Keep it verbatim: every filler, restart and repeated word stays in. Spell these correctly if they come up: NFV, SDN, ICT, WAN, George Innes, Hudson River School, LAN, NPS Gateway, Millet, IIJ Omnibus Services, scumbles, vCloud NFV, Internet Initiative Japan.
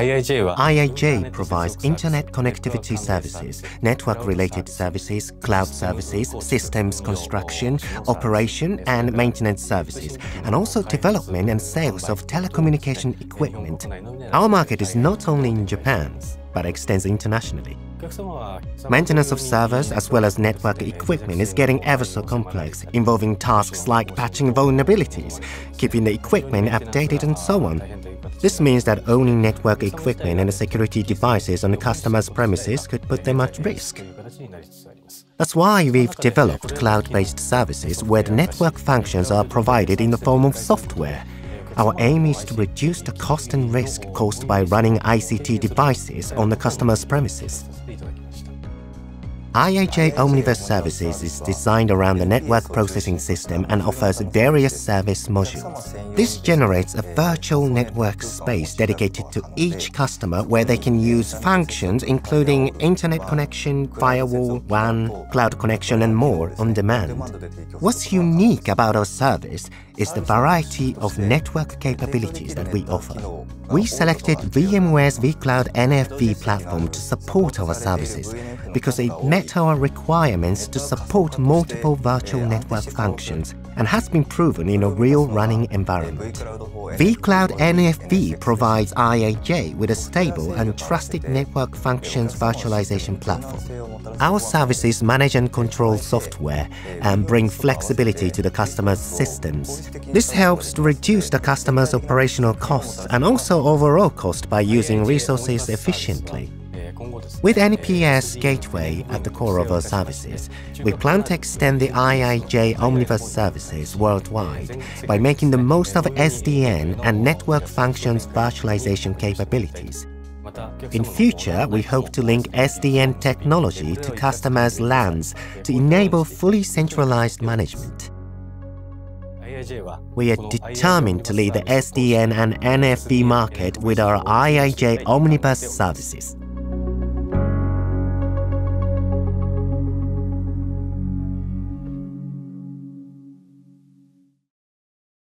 I I J provides internet connectivity services, network-related services, cloud services, systems construction, operation and maintenance services, and also development and sales of telecommunication equipment. Our market is not only in Japan, but extends internationally. Maintenance of servers as well as network equipment is getting ever so complex, involving tasks like patching vulnerabilities, keeping the equipment updated and so on. This means that owning network equipment and security devices on the customer's premises could put them at risk. That's why we've developed cloud-based services where the network functions are provided in the form of software. Our aim is to reduce the cost and risk caused by running I C T devices on the customer's premises. I I J Omnibus Services is designed around the network processing system and offers various service modules. This generates a virtual network space dedicated to each customer where they can use functions including internet connection, firewall, W A N, cloud connection and more on demand. What's unique about our service is the variety of network capabilities that we offer. We selected VMware's vCloud N F V platform to support our services because it met our requirements to support multiple virtual network functions and has been proven in a real running environment. vCloud N F V provides I I J with a stable and trusted network functions virtualization platform. Our services manage and control software and bring flexibility to the customer's systems. This helps to reduce the customer's operational costs and also overall cost by using resources efficiently. With N P S Gateway at the core of our services, we plan to extend the I I J Omnibus services worldwide by making the most of S D N and network functions virtualization capabilities. In future, we hope to link S D N technology to customers' LANs to enable fully centralized management. We are determined to lead the S D N and N F V market with our I I J Omnibus services.